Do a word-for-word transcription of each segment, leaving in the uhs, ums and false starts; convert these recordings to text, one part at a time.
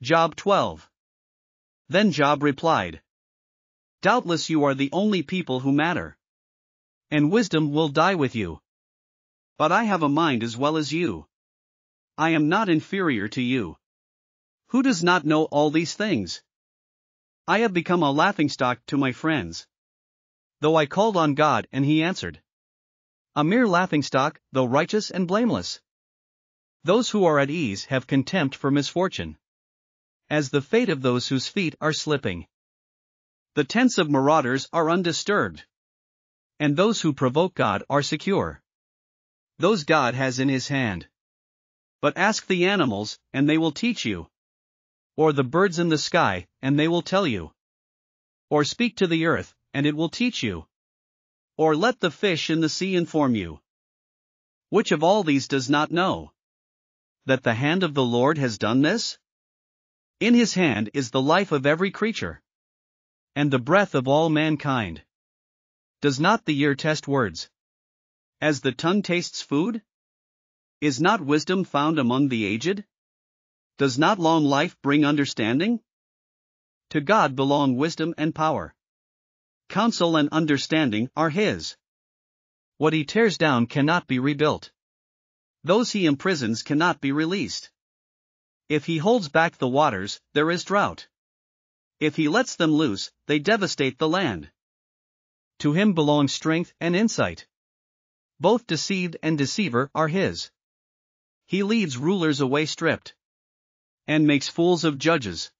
Job twelve. Then Job replied, "Doubtless you are the only people who matter, and wisdom will die with you. But I have a mind as well as you. I am not inferior to you. Who does not know all these things? I have become a laughingstock to my friends. Though I called on God and he answered. A mere laughingstock, though righteous and blameless. Those who are at ease have contempt for misfortune, as the fate of those whose feet are slipping. The tents of marauders are undisturbed, and those who provoke God are secure. Those God has in his hand. But ask the animals, and they will teach you. Or the birds in the sky, and they will tell you. Or speak to the earth, and it will teach you. Or let the fish in the sea inform you. Which of all these does not know that the hand of the Lord has done this? In his hand is the life of every creature, and the breath of all mankind. Does not the ear test words, as the tongue tastes food? Is not wisdom found among the aged? Does not long life bring understanding? To God belong wisdom and power. Counsel and understanding are his. What he tears down cannot be rebuilt. Those he imprisons cannot be released. If he holds back the waters, there is drought. If he lets them loose, they devastate the land. To him belong strength and insight. Both deceived and deceiver are his. He leads rulers away stripped, and makes fools of judges.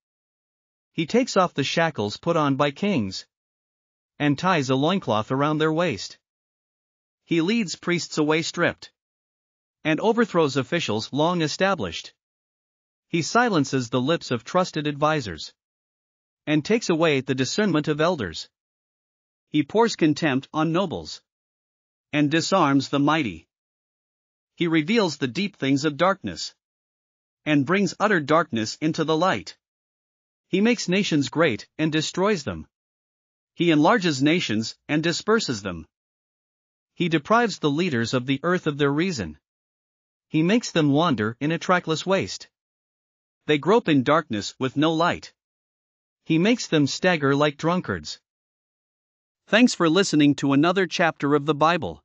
He takes off the shackles put on by kings, and ties a loincloth around their waist. He leads priests away stripped, and overthrows officials long established. He silences the lips of trusted advisers, and takes away the discernment of elders. He pours contempt on nobles, and disarms the mighty. He reveals the deep things of darkness, and brings utter darkness into the light. He makes nations great and destroys them. He enlarges nations and disperses them. He deprives the leaders of the earth of their reason. He makes them wander in a trackless waste. They grope in darkness with no light. He makes them stagger like drunkards. Thanks for listening to another chapter of the Bible.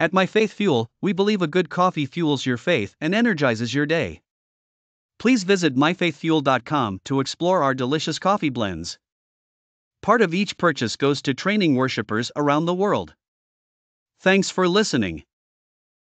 At My Faith Fuel, we believe a good coffee fuels your faith and energizes your day. Please visit my faith fuel dot com to explore our delicious coffee blends. Part of each purchase goes to training worshipers around the world. Thanks for listening.